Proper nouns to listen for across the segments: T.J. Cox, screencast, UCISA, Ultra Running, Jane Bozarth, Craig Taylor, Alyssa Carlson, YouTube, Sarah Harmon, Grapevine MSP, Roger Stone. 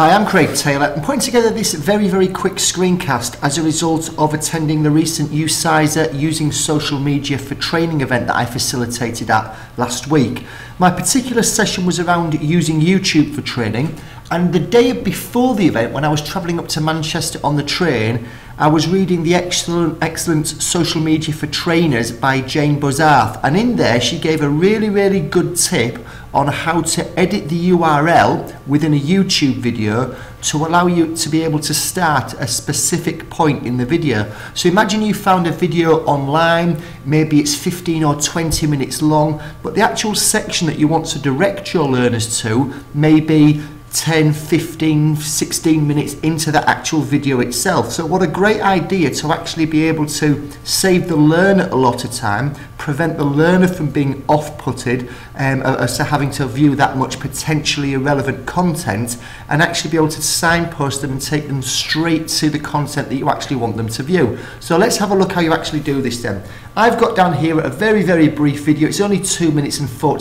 Hi, I'm Craig Taylor. I'm putting together this very quick screencast as a result of attending the recent UCISA Using Social Media for Training event that I facilitated at last week. My particular session was around using YouTube for training, and the day before the event, when I was travelling up to Manchester on the train, I was reading the excellent Social Media for Trainers by Jane Bozarth, and in there she gave a really good tip on how to edit the URL within a YouTube video to allow you to be able to start a specific point in the video. So imagine you found a video online, maybe it's 15 or 20 minutes long, but the actual section that you want to direct your learners to may be 10, 15, 16 minutes into the actual video itself. So what a great idea to actually be able to save the learner a lot of time, prevent the learner from being off-putted as to having to view that much potentially irrelevant content, and actually be able to signpost them and take them straight to the content that you actually want them to view. So let's have a look how you actually do this then. I've got down here a very brief video. It's only 2 minutes and 4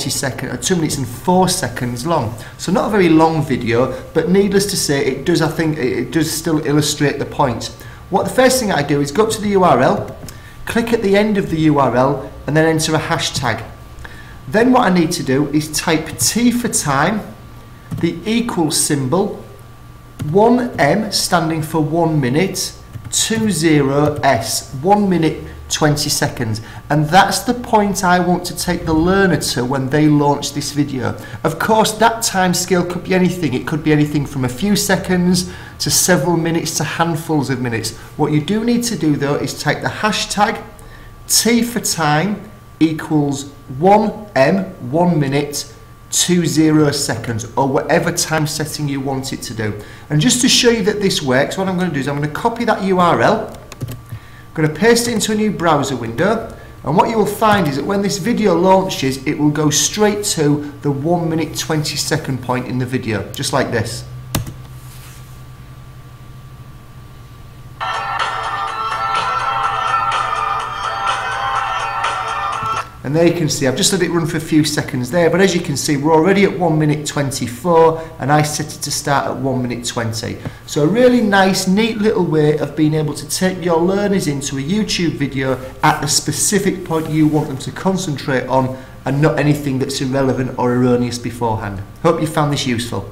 seconds long. So not a very long video, but needless to say, it does, I think, it does still illustrate the point. What the first thing I do is go to the URL, click at the end of the URL, and then enter a hashtag. Then what I need to do is type T for time, the equal symbol, 1M standing for 1 minute, 20S, 1 minute 20 seconds, and that's the point I want to take the learner to when they launch this video. Of course, that time scale could be anything. It could be anything from a few seconds to several minutes to handfuls of minutes. What you do need to do though is type the hashtag T for time equals 1M, 1 minute 20 seconds, or whatever time setting you want it to do. And just to show you that this works, what I'm going to do is I'm going to copy that URL, I'm going to paste it into a new browser window, and what you will find is that when this video launches, it will go straight to the 1 minute 20 second point in the video, just like this. And there you can see, I've just let it run for a few seconds there, but as you can see, we're already at 1 minute 24, and I set it to start at 1 minute 20. So a really nice, neat little way of being able to take your learners into a YouTube video at the specific point you want them to concentrate on, and not anything that's irrelevant or erroneous beforehand. Hope you found this useful.